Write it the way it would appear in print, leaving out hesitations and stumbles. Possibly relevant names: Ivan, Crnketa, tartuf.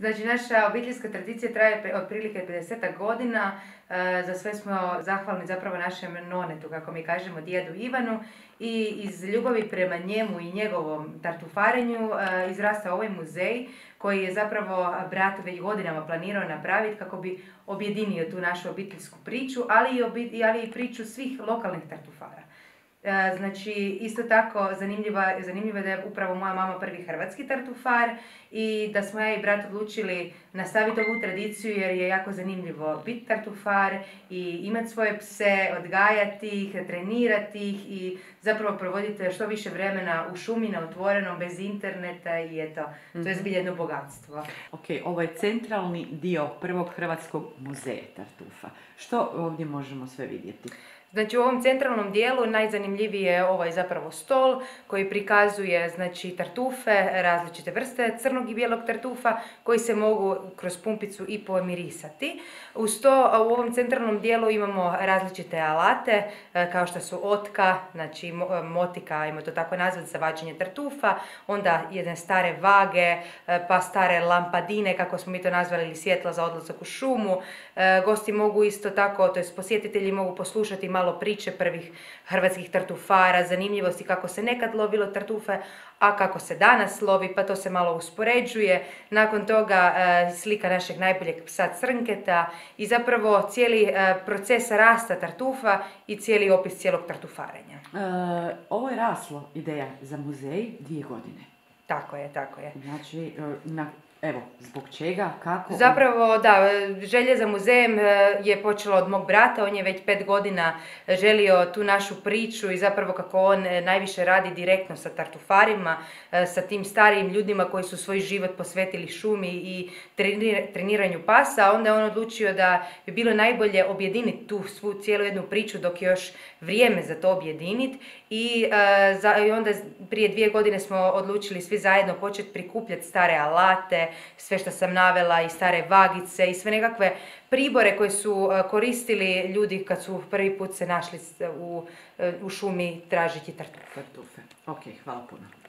Znači, naša obiteljska tradicija traje otprilike 50 godina. Za sve smo zahvalni zapravo našem nonetu, kako mi kažemo, djedu Ivanu. I iz ljubavi prema njemu i njegovom tartufarenju izrastao ovaj muzej koji je zapravo brat već godinama planirao napraviti kako bi objedinio tu našu obiteljsku priču, ali i priču svih lokalnih tartufara. Znači, isto tako zanimljivo je da je upravo moja mama prvi hrvatski tartufar i da smo ja i brat odlučili nastaviti ovu tradiciju jer je jako zanimljivo biti tartufar i imati svoje pse, odgajati ih, trenirati ih i zapravo provoditi što više vremena u šumi, na otvorenom, bez interneta i eto, to je zbilja jedno bogatstvo. Ok, ovo je centralni dio prvog hrvatskog muzeja tartufa. Što ovdje možemo sve vidjeti? Znači, u ovom centralnom dijelu najzanimljiviji je ovaj zapravo stol koji prikazuje, znači, tartufe, različite vrste crnog i bijelog tartufa koji se mogu kroz pumpicu i pomirisati. Uz to u ovom centralnom dijelu imamo različite alate kao što su otka, znači motika, ajmo to tako nazvati, za vađenje tartufa, onda jedne stare vage, pa stare lampadine, kako smo mi to nazvali, ili svjetla za odlazak u šumu. Gosti mogu isto tako, to jest posjetitelji mogu poslušati malo priče prvih hrvatskih tartufara, zanimljivosti kako se nekad lovilo tartufe, a kako se danas lovi, pa to se malo uspoređuje. Nakon toga slika našeg najboljeg psa Crnketa i zapravo cijeli proces rasta tartufa i cijeli opis cijelog tartufarenja. Ovo je raslo ideja za muzej 2 godine. Tako je, tako je. Znači, evo, zbog čega, kako? Zapravo, da, želje za muzejem je počela od mog brata, on je već 5 godina želio tu našu priču i zapravo kako on najviše radi direktno sa tartufarima, sa tim starijim ljudima koji su svoj život posvetili šumi i treniranju pasa, onda je on odlučio da bi bilo najbolje objediniti tu svu cijelu jednu priču dok je još vrijeme za to objediniti i onda prije 2 godine smo odlučili svi zajedno početi prikupljati stare alate, sve što sam navela, i stare vagice i sve nekakve pribore koje su koristili ljudi kad su prvi put se našli u šumi tražiti tartufe. Ok, hvala puno.